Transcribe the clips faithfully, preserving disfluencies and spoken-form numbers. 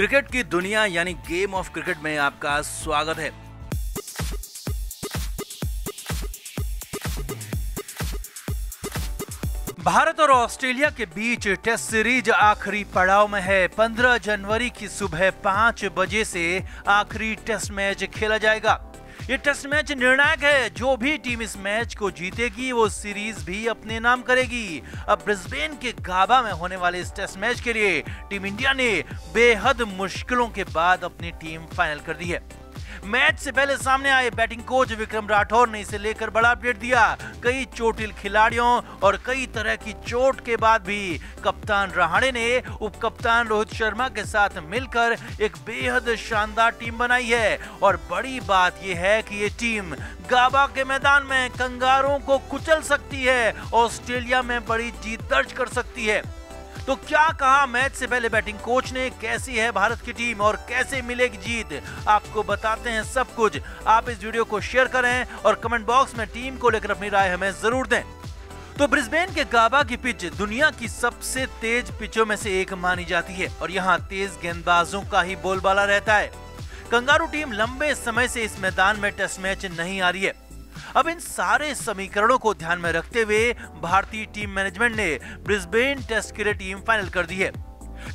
Cricket की दुनिया यानी गेम ऑफ क्रिकेट में आपका स्वागत है। भारत और ऑस्ट्रेलिया के बीच टेस्ट सीरीज आखिरी पड़ाव में है। पंद्रह जनवरी की सुबह पाँच बजे से आखिरी टेस्ट मैच खेला जाएगा। ये टेस्ट मैच निर्णायक है। जो भी टीम इस मैच को जीतेगी वो सीरीज भी अपने नाम करेगी। अब ब्रिस्बेन के गाबा में होने वाले इस टेस्ट मैच के लिए टीम इंडिया ने बेहद मुश्किलों के बाद अपनी टीम फाइनल कर दी है। मैच से पहले सामने आए बैटिंग कोच विक्रम राठौर ने इसे लेकर बड़ा अपडेट दिया। कई चोटिल खिलाड़ियों और कई तरह की चोट के बाद भी कप्तान रहाणे ने उप कप्तान रोहित शर्मा के साथ मिलकर एक बेहद शानदार टीम बनाई है। और बड़ी बात यह है कि ये टीम गाबा के मैदान में कंगारों को कुचल सकती है, ऑस्ट्रेलिया में बड़ी जीत दर्ज कर सकती है। तो क्या कहा मैच से पहले बैटिंग कोच ने, कैसी है भारत की टीम और कैसे मिलेगी जीत, आपको बताते हैं सब कुछ। आप इस वीडियो को शेयर करें और कमेंट बॉक्स में टीम को लेकर अपनी राय हमें जरूर दें। तो ब्रिस्बेन के गाबा की पिच दुनिया की सबसे तेज पिचों में से एक मानी जाती है और यहाँ तेज गेंदबाजों का ही बोलबाला रहता है। कंगारू टीम लंबे समय से इस मैदान में टेस्ट मैच नहीं आ रही है। अब इन सारे समीकरणों को ध्यान में रखते हुए भारतीय टीम मैनेजमेंट ने ब्रिस्बेन टेस्ट के लिए टीम फाइनल कर दी है।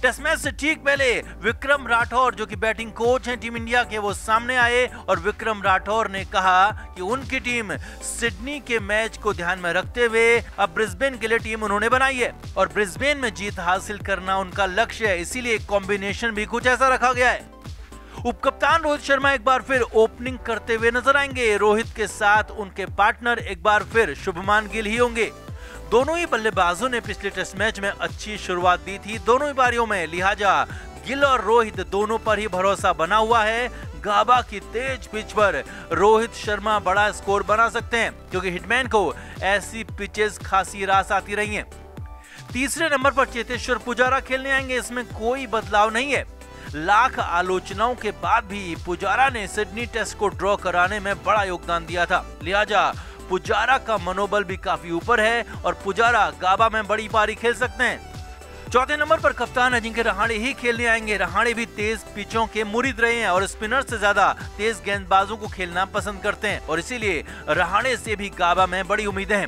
टेस्ट मैच से ठीक पहले विक्रम राठौर, जो कि बैटिंग कोच हैं टीम इंडिया के, वो सामने आए और विक्रम राठौर ने कहा कि उनकी टीम सिडनी के मैच को ध्यान में रखते हुए अब ब्रिस्बेन के लिए टीम उन्होंने बनाई है और ब्रिस्बेन में जीत हासिल करना उनका लक्ष्य है। इसीलिए कॉम्बिनेशन भी कुछ ऐसा रखा गया है। उपकप्तान रोहित शर्मा एक बार फिर ओपनिंग करते हुए नजर आएंगे। रोहित के साथ उनके पार्टनर एक बार फिर शुभमान गिल ही होंगे। दोनों ही बल्लेबाजों ने पिछले टेस्ट मैच में अच्छी शुरुआत दी थी दोनों ही बारियों में, लिहाजा गिल और रोहित दोनों पर ही भरोसा बना हुआ है। गाबा की तेज पिच पर रोहित शर्मा बड़ा स्कोर बना सकते हैं क्योंकि हिटमैन को ऐसी पिचेस खासी रास आती रही है। तीसरे नंबर पर चेतेश्वर पुजारा खेलने आएंगे, इसमें कोई बदलाव नहीं है। लाख आलोचनाओं के बाद भी पुजारा ने सिडनी टेस्ट को ड्रॉ कराने में बड़ा योगदान दिया था, लिहाजा पुजारा का मनोबल भी काफी ऊपर है और पुजारा गाबा में बड़ी पारी खेल सकते हैं। चौथे नंबर पर कप्तान अजिंक्य रहाणे ही खेलने आएंगे। रहाणे भी तेज पिचों के मुरीद रहे हैं और स्पिनर से ज्यादा तेज गेंदबाजों को खेलना पसंद करते हैं और इसीलिए रहाणे से भी गाबा में बड़ी उम्मीदें हैं।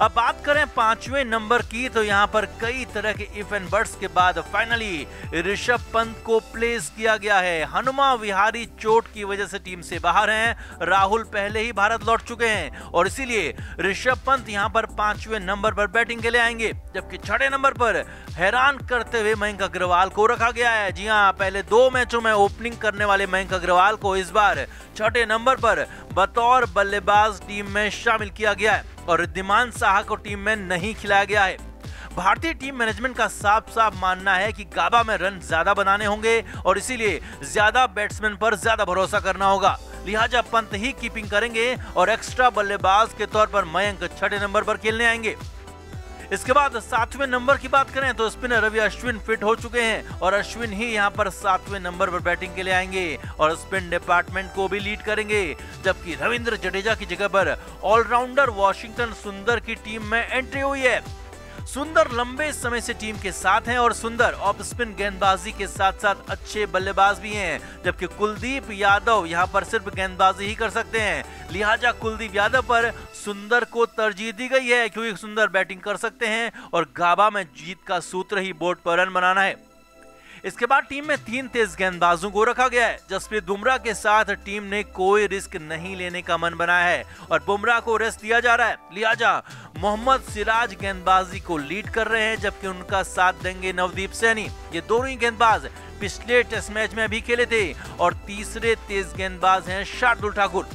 अब बात करें पांचवें नंबर की, तो यहाँ पर कई तरह के इफ एंड बट्स के बाद फाइनली ऋषभ पंत को प्लेस किया गया है। हनुमा विहारी चोट की वजह से टीम से बाहर हैं। राहुल पहले ही भारत लौट चुके हैं और इसीलिए ऋषभ पंत यहाँ पर पांचवें नंबर पर बैटिंग के लिए आएंगे। जबकि छठे नंबर पर हैरान करते हुए मयंक अग्रवाल को रखा गया है। जी हाँ, पहले दो मैचों में ओपनिंग करने वाले मयंक अग्रवाल को इस बार छठे नंबर पर बतौर बल्लेबाज टीम में शामिल किया गया है और रिद्धिमान साहा को टीम में नहीं खिलाया गया है। भारतीय टीम मैनेजमेंट का साफ साफ मानना है कि गाबा में रन ज्यादा बनाने होंगे और इसीलिए ज्यादा बैट्समैन पर ज्यादा भरोसा करना होगा, लिहाजा पंत ही कीपिंग करेंगे और एक्स्ट्रा बल्लेबाज के तौर पर मयंक छठे नंबर पर खेलने आएंगे। इसके बाद सातवें नंबर की बात करें तो स्पिनर रवि अश्विन फिट हो चुके हैं और अश्विन ही यहां पर सातवें नंबर पर बैटिंग के लिए आएंगे और स्पिन डिपार्टमेंट को भी लीड करेंगे। जबकि रविंद्र जडेजा की जगह पर ऑलराउंडर वॉशिंगटन सुंदर की टीम में एंट्री हुई है। सुंदर लंबे समय से टीम के साथ हैं और सुंदर ऑफ स्पिन गेंदबाजी के साथ साथ अच्छे बल्लेबाज भी हैं। जबकि कुलदीप यादव यहां पर सिर्फ गेंदबाजी ही कर सकते हैं, लिहाजा कुलदीप यादव पर सुंदर को तरजीह दी गई है क्योंकि सुंदर बैटिंग कर सकते हैं और गाबा में जीत का सूत्र ही बोर्ड पर रन बनाना है। इसके बाद टीम में तीन तेज गेंदबाजों को रखा गया है। जसप्रीत बुमराह के साथ टीम ने कोई रिस्क नहीं लेने का मन बनाया है और बुमराह को रेस्ट दिया जा रहा है, लिहाजा मोहम्मद सिराज गेंदबाजी को लीड कर रहे हैं जबकि उनका साथ देंगे नवदीप सैनी। ये दोनों ही गेंदबाज पिछले टेस्ट मैच में भी खेले थे और तीसरे तेज गेंदबाज हैं शार्दुल ठाकुर।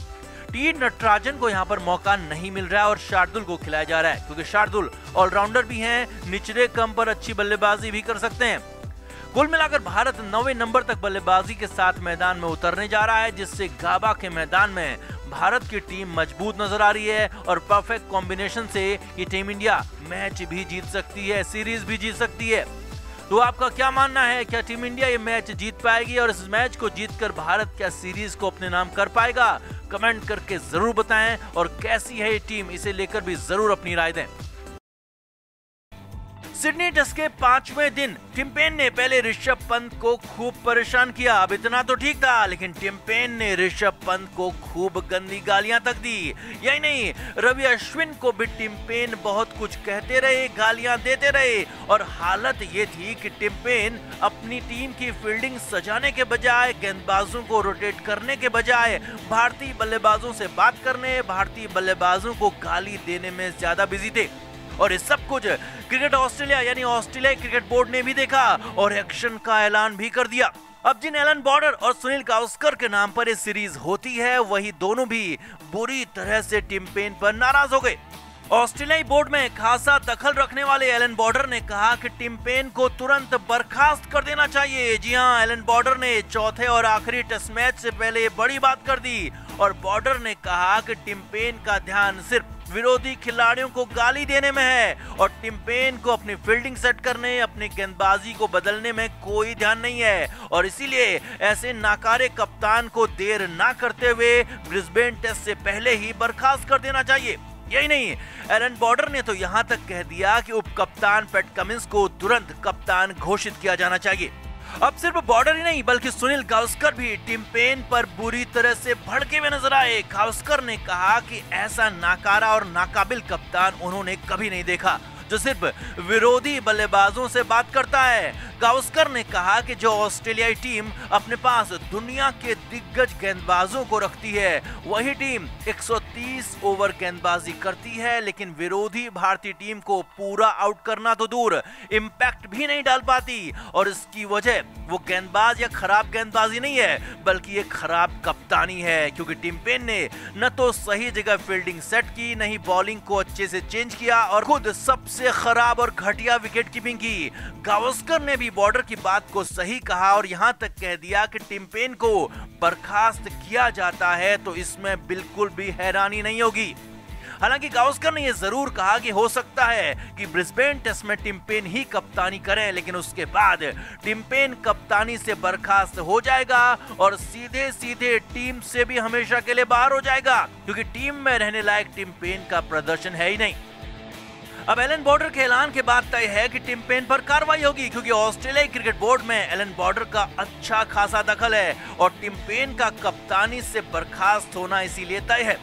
टी नटराजन को यहाँ पर मौका नहीं मिल रहा है और शार्दुल को खिलाया जा रहा है क्योंकि शार्दुल ऑलराउंडर भी हैं, निचले क्रम पर अच्छी बल्लेबाजी भी कर सकते हैं। कुल मिलाकर भारत नौवें नंबर तक बल्लेबाजी के साथ मैदान में उतरने जा रहा है, जिससे गाबा के मैदान में भारत की टीम मजबूत नजर आ रही है और परफेक्ट कॉम्बिनेशन से ये टीम इंडिया मैच भी जीत सकती है, सीरीज भी जीत सकती है। तो आपका क्या मानना है, क्या टीम इंडिया ये मैच जीत पाएगी और इस मैच को जीतकर भारत क्या सीरीज को अपने नाम कर पाएगा? कमेंट करके जरूर बताएं और कैसी है ये टीम, इसे लेकर भी जरूर अपनी राय दें। सिडनी टेस्ट के पांचवें दिन टिम पेन ने पहले ऋषभ पंत को खूब परेशान किया। अब इतना तो ठीक था, लेकिन टिम पेन ने ऋषभ पंत को खूब गंदी गालियां तक दी। यही नहीं, रवि अश्विन को भी टिम पेन बहुत कुछ कहते रहे, गालियां देते रहे। और हालत ये थी कि टिम पेन अपनी टीम की फील्डिंग सजाने के बजाय, गेंदबाजों को रोटेट करने के बजाय भारतीय बल्लेबाजों से बात करने, भारतीय बल्लेबाजों को गाली देने में ज्यादा बिजी थे। और इस सब कुछ क्रिकेट ऑस्ट्रेलिया यानी ऑस्ट्रेलिया क्रिकेट बोर्ड ने भी देखा और एक्शन का ऐलान भी कर दिया। अब जिन एलन बॉर्डर और सुनील गावस्कर के नाम पर ये सीरीज होती है, वही दोनों भी बुरी तरह से टिम पेन पर नाराज हो गए। ऑस्ट्रेलियाई बोर्ड में खासा दखल रखने वाले एलन बॉर्डर ने कहा कि टिम पेन को तुरंत बर्खास्त कर देना चाहिए। जी हां, एलन बॉर्डर ने चौथे और आखिरी टेस्ट मैच से पहले बड़ी बात कर दी और बॉर्डर ने कहा कि टिम पेन का ध्यान सिर्फ विरोधी खिलाड़ियों को गाली देने में है और टिम पेन को अपनी फील्डिंग सेट करने, अपनी गेंदबाजी को बदलने में कोई ध्यान नहीं है। और इसीलिए ऐसे नाकारे कप्तान को देर ना करते हुए ब्रिस्बेन टेस्ट से पहले ही बर्खास्त कर देना चाहिए। यही नहीं, एलन बॉर्डर ने तो यहां तक कह दिया कि उप कप्तान पैट कमिंस को तुरंत कप्तान घोषित किया जाना चाहिए। अब सिर्फ बॉर्डर ही नहीं बल्कि सुनील गावस्कर भी टिम पेन पर बुरी तरह से भड़के हुए नजर आए। गावस्कर ने कहा कि ऐसा नाकारा और नाकाबिल कप्तान उन्होंने कभी नहीं देखा जो सिर्फ विरोधी बल्लेबाजों से बात करता है। गावस्कर ने कहा कि जो ऑस्ट्रेलियाई टीम अपने पास दुनिया के दिग्गज गेंदबाजों को रखती है, वही टीम एक सौ तीस ओवर गेंदबाजी करती है, लेकिन विरोधी भारतीय टीम को पूरा आउट करना तो दूर इम्पैक्ट भी नहीं डाल पाती। और इसकी वजह वो गेंदबाज या खराब गेंदबाजी नहीं है, बल्कि ये खराब कप्तानी है, क्योंकि टिम पेन ने न तो सही जगह फील्डिंग सेट की, न ही बॉलिंग को अच्छे से चेंज किया और खुद सबसे से खराब और घटिया विकेट कीपिंग की। गावस्कर ने भी बॉर्डर की बात को सही कहा और यहां तक कह दिया कि टिम पेन को बर्खास्त किया जाता है तो इसमें बिल्कुल भी हैरानी नहीं होगी। हालांकि गावस्कर ने यह जरूर कहा कि हो सकता है कि ब्रिस्बेन टेस्ट में टिम पेन ही कप्तानी करें, लेकिन उसके बाद टिम पेन कप्तानी से बर्खास्त हो जाएगा और सीधे सीधे टीम से भी हमेशा के लिए बाहर हो जाएगा, क्योंकि टीम में रहने लायक टिम पेन का प्रदर्शन है ही नहीं। अब एलन बॉर्डर के ऐलान के बाद तय है कि टिम पेन पर कार्रवाई होगी, क्योंकि ऑस्ट्रेलियाई क्रिकेट बोर्ड में एलन बॉर्डर का अच्छा खासा दखल है और टिम पेन का कप्तानी से बर्खास्त होना इसीलिए तय है।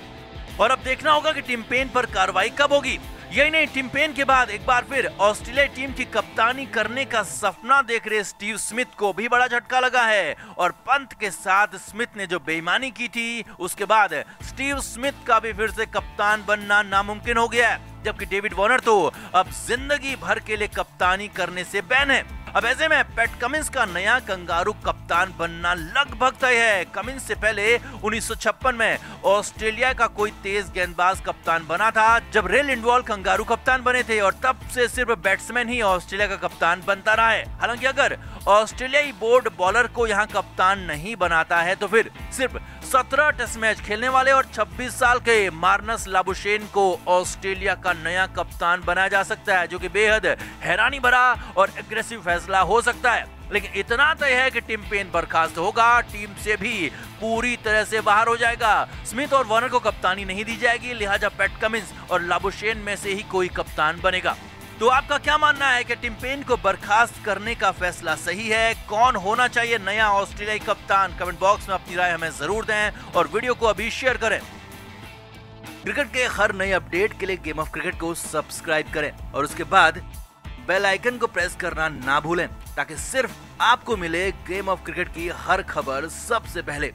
और अब देखना होगा कि टिम पेन पर कार्रवाई कब होगी। यही नहीं, टिम पेन के बाद एक बार फिर ऑस्ट्रेलियाई टीम की कप्तानी करने का सपना देख रहे स्टीव स्मिथ को भी बड़ा झटका लगा है। और पंत के साथ स्मिथ ने जो बेईमानी की थी, उसके बाद स्टीव स्मिथ का भी फिर से कप्तान बनना नामुमकिन हो गया है, जबकि डेविड वार्नर तो अब जिंदगी भर के लिए कप्तानी करने से बैन है। अब ऐसे में पैट कमिंस का नया कंगारू कप्तान बनना लगभग तय है। कमिंस से पहले उन्नीस सौ छप्पन में ऑस्ट्रेलिया का कोई तेज गेंदबाज कप्तान बना था, जब रे लिंडवॉल कंगारू कप्तान बने थे, और तब से सिर्फ बैट्समैन ही ऑस्ट्रेलिया का कप्तान बनता रहा है। हालांकि अगर ऑस्ट्रेलियाई बोर्ड बॉलर को यहाँ कप्तान नहीं बनाता है तो फिर सिर्फ सत्रह टेस्ट मैच खेलने वाले और छब्बीस साल के मार्नस लाबुशेन को ऑस्ट्रेलिया का नया कप्तान बनाया जा सकता है, जो कि बेहद हैरानी भरा और एग्रेसिव फैसला हो सकता है। लेकिन इतना तय है कि टिम पेन बर्खास्त होगा, टीम से भी पूरी तरह से बाहर हो जाएगा। स्मिथ और वार्नर को कप्तानी नहीं दी जाएगी, लिहाजा पैट कमिंस और लाबुशेन में से ही कोई कप्तान बनेगा। तो आपका क्या मानना है कि टिम पेन को बर्खास्त करने का फैसला सही है? कौन होना चाहिए नया ऑस्ट्रेलियाई कप्तान? कमेंट बॉक्स में अपनी राय हमें जरूर दें और वीडियो को अभी शेयर करें। क्रिकेट के हर नए अपडेट के लिए गेम ऑफ क्रिकेट को सब्सक्राइब करें और उसके बाद बेल आइकन को प्रेस करना ना भूलें, ताकि सिर्फ आपको मिले गेम ऑफ क्रिकेट की हर खबर सबसे पहले।